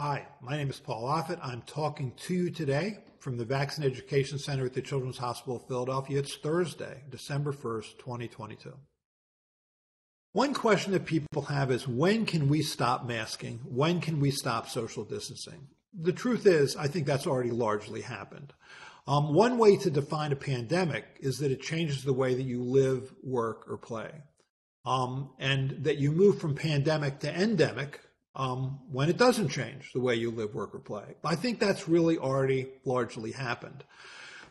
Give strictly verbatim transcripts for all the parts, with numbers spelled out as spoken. Hi, my name is Paul Offit. I'm talking to you today from the Vaccine Education Center at the Children's Hospital of Philadelphia. It's Thursday, December first, twenty twenty-two. One question that people have is, when can we stop masking? When can we stop social distancing? The truth is, I think that's already largely happened. Um, one way to define a pandemic is that it changes the way that you live, work, or play, um, and that you move from pandemic to endemic um, when it doesn't change the way you live, work, or play. I think that's really already largely happened.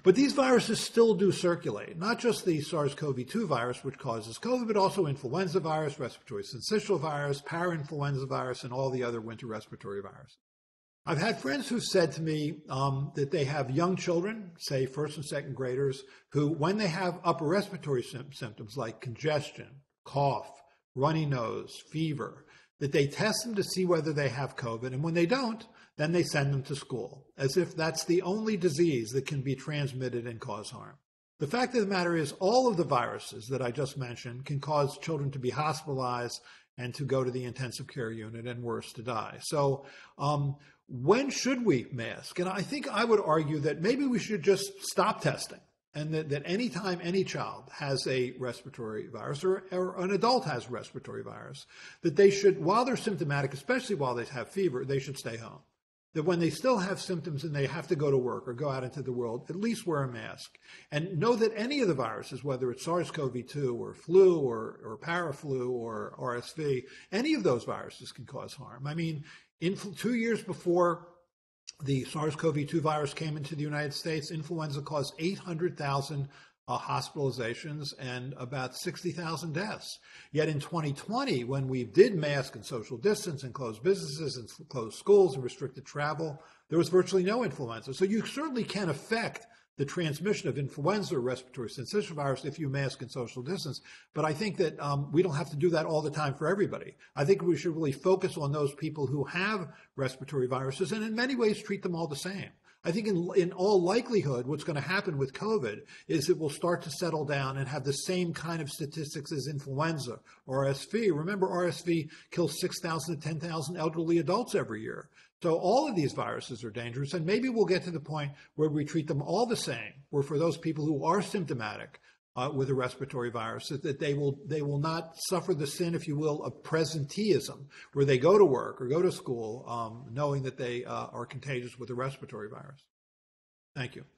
But these viruses still do circulate, not just the SARS CoV two virus, which causes COVID, but also influenza virus, respiratory syncytial virus, parainfluenza virus, and all the other winter respiratory viruses. I've had friends who've said to me um, that they have young children, say first and second graders, who, when they have upper respiratory symptoms like congestion, cough, runny nose, fever, that they test them to see whether they have COVID, and when they don't, then they send them to school, as if that's the only disease that can be transmitted and cause harm. The fact of the matter is, all of the viruses that I just mentioned can cause children to be hospitalized and to go to the intensive care unit, and worse, to die. So um, when should we mask? And I think I would argue that maybe we should just stop testing, and that, that any time any child has a respiratory virus, or, or an adult has respiratory virus, that they should, while they're symptomatic, especially while they have fever, they should stay home. That when they still have symptoms and they have to go to work or go out into the world, at least wear a mask. And know that any of the viruses, whether it's SARS CoV two or flu or, or paraflu or R S V, any of those viruses can cause harm. I mean, in two years before the SARS CoV two virus came into the United States, influenza caused eight hundred thousand Uh, hospitalizations and about sixty thousand deaths. Yet in twenty twenty, when we did mask and social distance and closed businesses and closed schools and restricted travel, there was virtually no influenza. So you certainly can affect the transmission of influenza or respiratory syncytial virus if you mask and social distance. But I think that um, we don't have to do that all the time for everybody. I think we should really focus on those people who have respiratory viruses and in many ways treat them all the same. I think in, in all likelihood, what's going to happen with COVID is it will start to settle down and have the same kind of statistics as influenza, R S V. Remember, R S V kills six thousand to ten thousand elderly adults every year. So all of these viruses are dangerous, and maybe we'll get to the point where we treat them all the same, where for those people who are symptomatic uh, with a respiratory virus, that, that they will they will not suffer the sin, if you will, of presenteeism, where they go to work or go to school um, knowing that they uh, are contagious with a respiratory virus. Thank you.